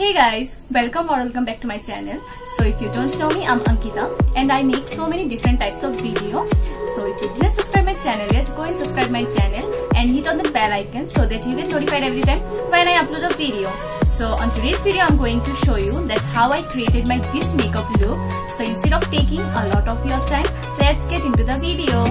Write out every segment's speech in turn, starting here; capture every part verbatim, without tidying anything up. Hey guys, welcome or welcome back to my channel. So if you don't know me, I'm Ankita and I make so many different types of video. So if you didn't subscribe my channel yet, go and subscribe my channel and hit on the bell icon so that you get notified every time when I upload a video. So on today's video, I'm going to show you that how I created my this makeup look. So instead of taking a lot of your time, let's get into the video.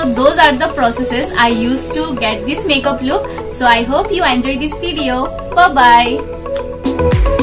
So those are the processes I used to get this makeup look. So I hope you enjoy this video. Bye bye.